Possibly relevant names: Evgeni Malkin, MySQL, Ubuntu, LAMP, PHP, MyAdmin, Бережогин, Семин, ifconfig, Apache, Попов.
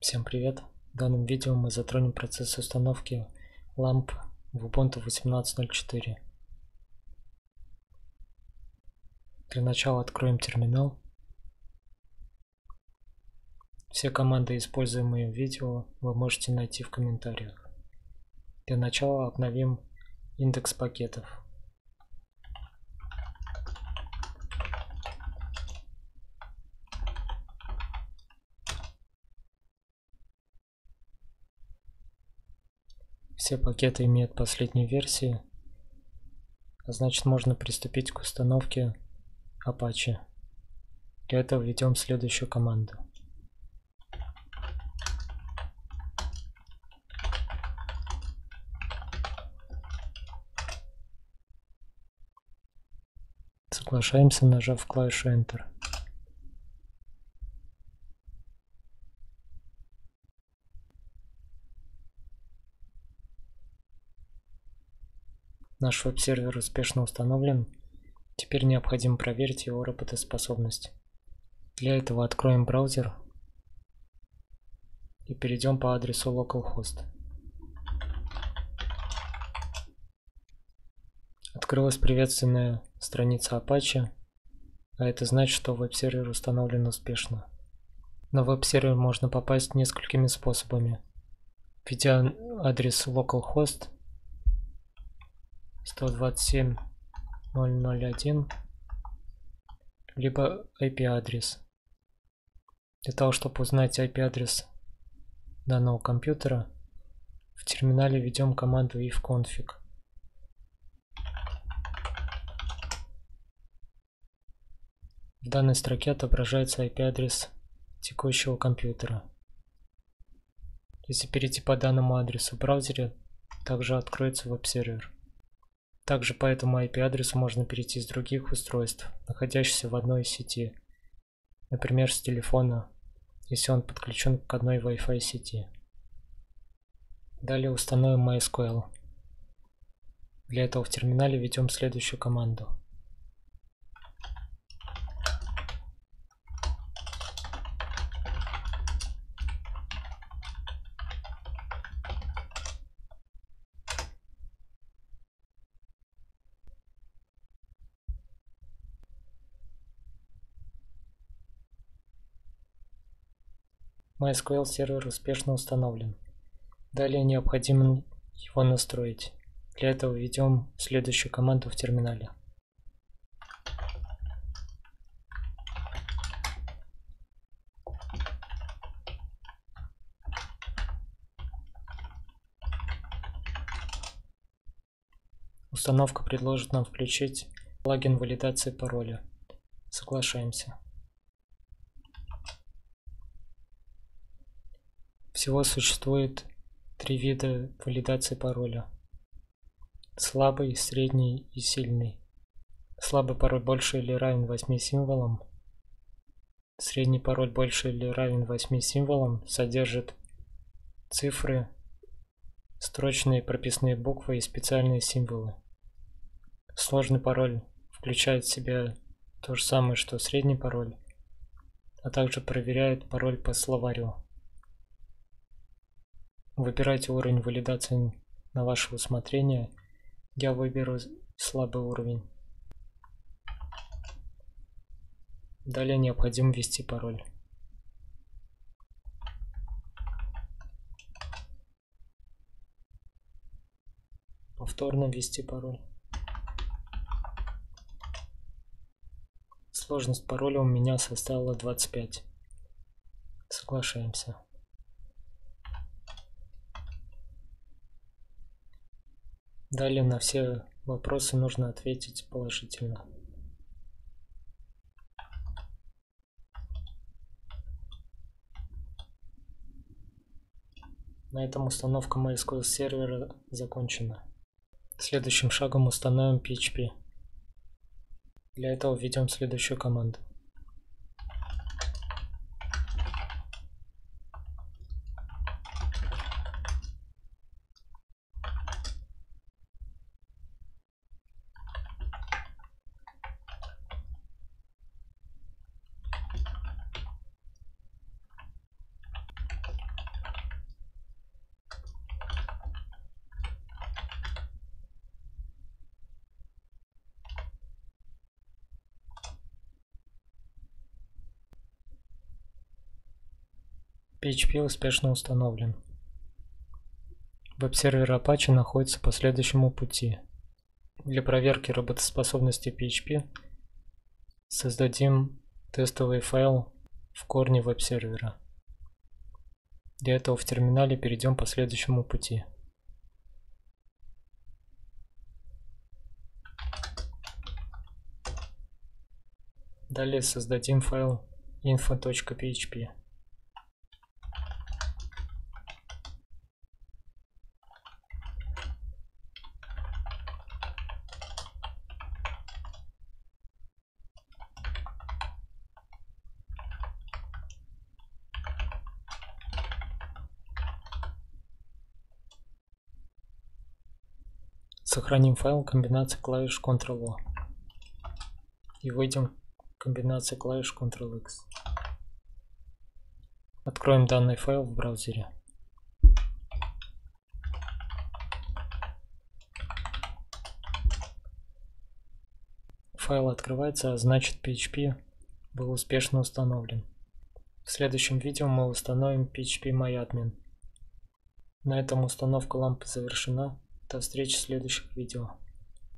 Всем привет! В данном видео мы затронем процесс установки LAMP в Ubuntu 18.04. Для начала откроем терминал. Все команды, используемые в видео, вы можете найти в комментариях. Для начала обновим индекс пакетов. Все пакеты имеют последние версии, а значит, можно приступить к установке Apache. Для этого введем следующую команду. Соглашаемся, нажав клавишу Enter. Наш веб-сервер успешно установлен. Теперь необходимо проверить его работоспособность. Для этого откроем браузер и перейдем по адресу localhost. Открылась приветственная страница Apache, а это значит, что веб-сервер установлен успешно. На веб-сервер можно попасть несколькими способами. Введя адрес localhost 127.0.0.1, либо IP-адрес. Для того, чтобы узнать IP-адрес данного компьютера, в терминале введем команду ifconfig. В данной строке отображается IP-адрес текущего компьютера. Если перейти по данному адресу в браузере, также откроется веб-сервер. Также по этому IP-адресу можно перейти с других устройств, находящихся в одной сети, например, с телефона, если он подключен к одной Wi-Fi сети. Далее установим MySQL. Для этого в терминале введем следующую команду. MySQL сервер успешно установлен. Далее необходимо его настроить. Для этого введем следующую команду в терминале. Установка предложит нам включить плагин валидации пароля. Соглашаемся. Всего существует три вида валидации пароля: слабый, средний и сильный. Слабый пароль больше или равен 8 символам. Средний пароль больше или равен 8 символам, содержит цифры, строчные прописные буквы и специальные символы. Сложный пароль включает в себя то же самое, что средний пароль, а также проверяет пароль по словарю. Выбирайте уровень валидации на ваше усмотрение. Я выберу слабый уровень. Далее необходимо ввести пароль. Повторно ввести пароль. Сложность пароля у меня составила 25. Соглашаемся. Далее на все вопросы нужно ответить положительно. На этом установка MySQL сервера закончена. Следующим шагом установим PHP. Для этого введем следующую команду. PHP успешно установлен. Веб-сервер Apache находится по следующему пути. Для проверки работоспособности PHP создадим тестовый файл в корне веб-сервера. Для этого в терминале перейдем по следующему пути. Далее создадим файл info.php. Сохраним файл комбинацией клавиш Ctrl-O и выйдем к комбинации клавиш Ctrl-X. Откроем данный файл в браузере. Файл открывается, а значит PHP был успешно установлен. В следующем видео мы установим PHP MyAdmin. На этом установка лампы завершена. До встречи в следующих видео.